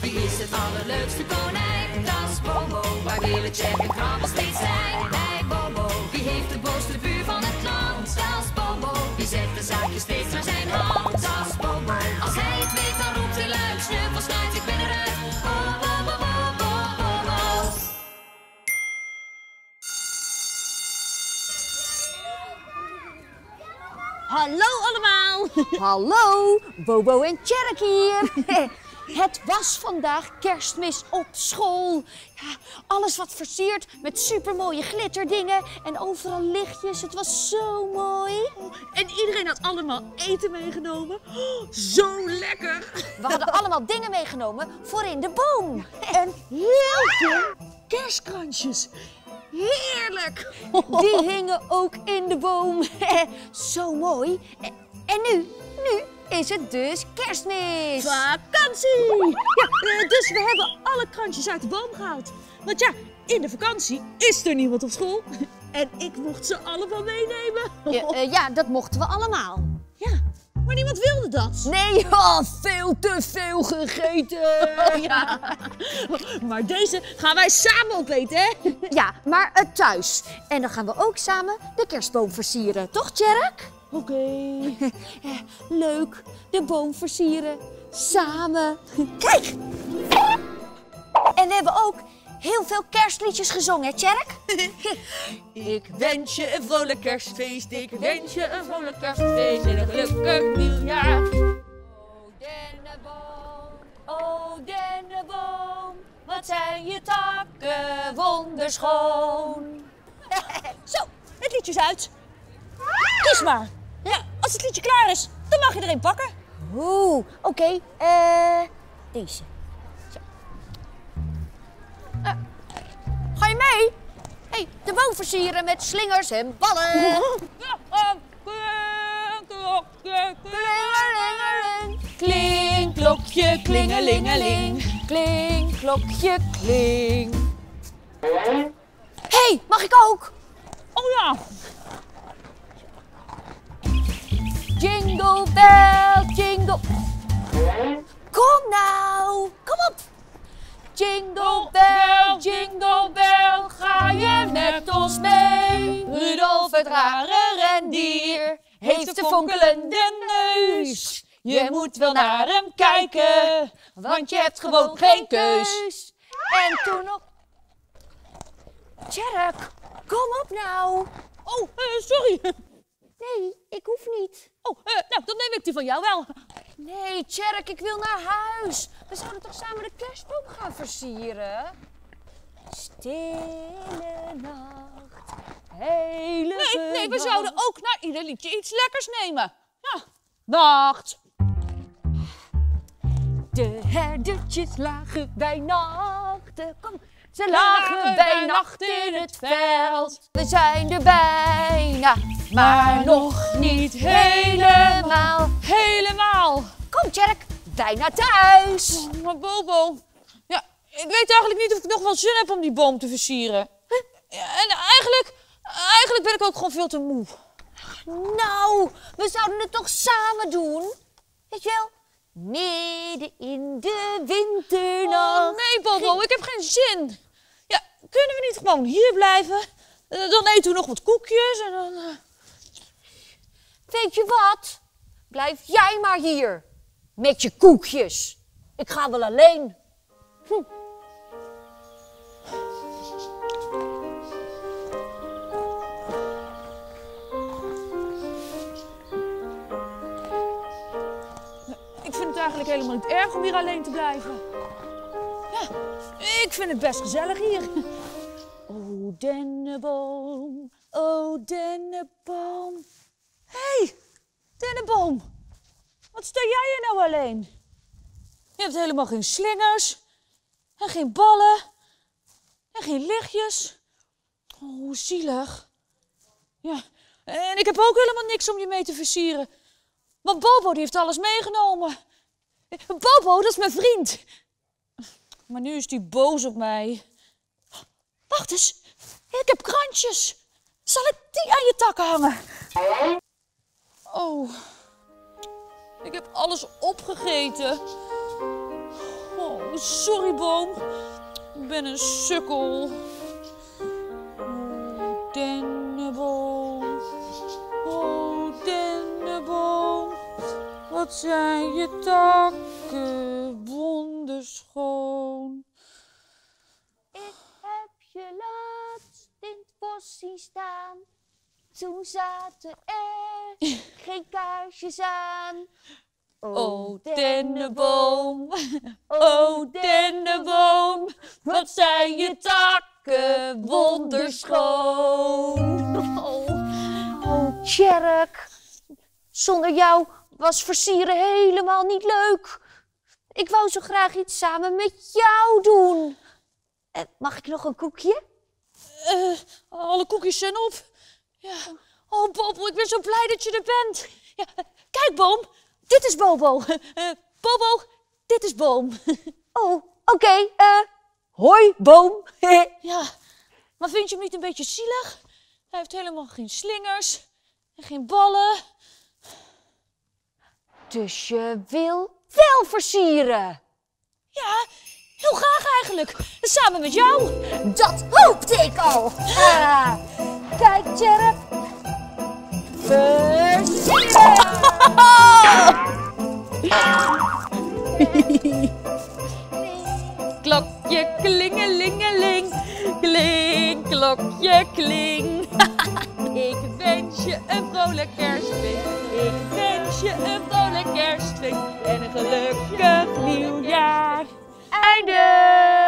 Wie is het allerleukste konijn? Dat is Bobo. Waar willen Tjerk en Krabbel steeds zijn? Bij Bobo. Wie heeft de boosste buur van het land? Dat is Bobo. Wie zet de zaakjes steeds naar zijn hand? Dat is Bobo. Als hij het weet, dan roept hij luid. Snuffel, snuit, ik ben eruit. Hallo allemaal! Hallo, Bobo en Tjerk hier. Het was vandaag kerstmis op school. Ja, alles wat versierd met supermooie glitterdingen en overal lichtjes. Het was zo mooi. Oh, en iedereen had allemaal eten meegenomen. Oh, zo lekker! We hadden allemaal dingen meegenomen voor in de boom. En heel veel kerstkransjes. Heerlijk! Die hingen ook in de boom. Zo mooi. En nu is het dus kerstmis. Vakantie! Ja, dus we hebben alle krantjes uit de boom gehaald. Want ja, in de vakantie is er niemand op school. En ik mocht ze allemaal meenemen. Ja, dat mochten we allemaal. Ja, maar niemand wilde dat. Nee, veel te veel gegeten. Ja. Maar deze gaan wij samen opeten, hè? Ja, maar thuis. En dan gaan we ook samen de kerstboom versieren. Toch, Tjerk? Oké. Leuk, de boom versieren. Samen. Kijk! En we hebben ook heel veel kerstliedjes gezongen, hè, Tjerk? Ik wens je een vrolijk kerstfeest. Ik wens je een vrolijk kerstfeest en een gelukkig nieuwjaar. O dennenboom, wat zijn je takken wonderschoon. Zo, het liedje is uit. Kies maar. Ja, als het liedje klaar is, dan mag je er een pakken. Oeh, oké. Deze. Zo. Ga je mee? Hey, de boom versieren met slingers en ballen. Klink, klokje, klingelingeling. Klink, klokje, kling. Hey, mag ik ook? Oh ja. Jingle bell, jingle. Kom nou, kom op. Jingle bell, jingle bell, ga je met ons mee? Rudolf het rare rendier heeft de fonkelende neus. Je moet wel naar hem kijken, want je hebt gewoon geen keus. En toen nog... Tjerk, kom op nou. Oh, sorry. Nee, ik hoef niet. Oh, nou, dan neem ik die van jou wel. Nee, Tjerk, ik wil naar huis. We zouden toch samen de kerstboom gaan versieren? Stille nacht, hele nacht. Nee, we zouden ook naar ieder liedje iets lekkers nemen. Ja, nacht. De herdertjes lagen bij nachten. Kom, ze lagen bij nacht in het veld. We zijn er bijna. Maar nog niet helemaal. Helemaal. Kom, Tjerk, bijna thuis. Oh, maar Bobo, ja, ik weet eigenlijk niet of ik nog wel zin heb om die boom te versieren. Huh? Ja, en eigenlijk ben ik ook gewoon veel te moe. Nou, we zouden het toch samen doen? Weet je wel? Midden in de winternacht. Oh, nee, Bobo, ik heb geen zin. Ja, kunnen we niet gewoon hier blijven? Dan eten we nog wat koekjes en dan... Weet je wat? Blijf jij maar hier. Met je koekjes. Ik ga wel alleen. Ik vind het eigenlijk helemaal niet erg om hier alleen te blijven. Ja, ik vind het best gezellig hier. O dennenboom, o dennenboom. Hé, dennenboom. Wat sta jij hier nou alleen? Je hebt helemaal geen slingers. En geen ballen. En geen lichtjes. Oh, zielig. Ja, en ik heb ook helemaal niks om je mee te versieren. Want Bobo die heeft alles meegenomen. Bobo, dat is mijn vriend. Maar nu is die boos op mij. Wacht eens, ik heb krantjes. Zal ik die aan je takken hangen? Oh, ik heb alles opgegeten. Oh, sorry boom. Ik ben een sukkel. Oh, dennenboom. Oh, dennenboom. Wat zijn je takken wonderschoon. Ik heb je laatst in het bos zien staan. Toen zaten er geen kaarsjes aan. O dennenboom, o dennenboom, wat zijn je takken wonderschoon. Oh, Tjerk, zonder jou was versieren helemaal niet leuk. Ik wou zo graag iets samen met jou doen. Mag ik nog een koekje? Alle koekjes zijn op. Ja. Oh, Bobo, ik ben zo blij dat je er bent. Ja. Kijk, Boom. Dit is Bobo. Bobo, dit is Boom. Oh, oké. Hoi, Boom. Ja, maar vind je hem niet een beetje zielig? Hij heeft helemaal geen slingers en geen ballen. Dus je wil wel versieren? Ja, heel graag eigenlijk. Samen met jou. Dat hoopte ik al. Kijk, Tjerk. Klokje klingelingeling, kling, klokje kling. Ik wens je een vrolijk kerstfeest, ik wens je een vrolijk kerstfeest en een gelukkig nieuwjaar. Einde!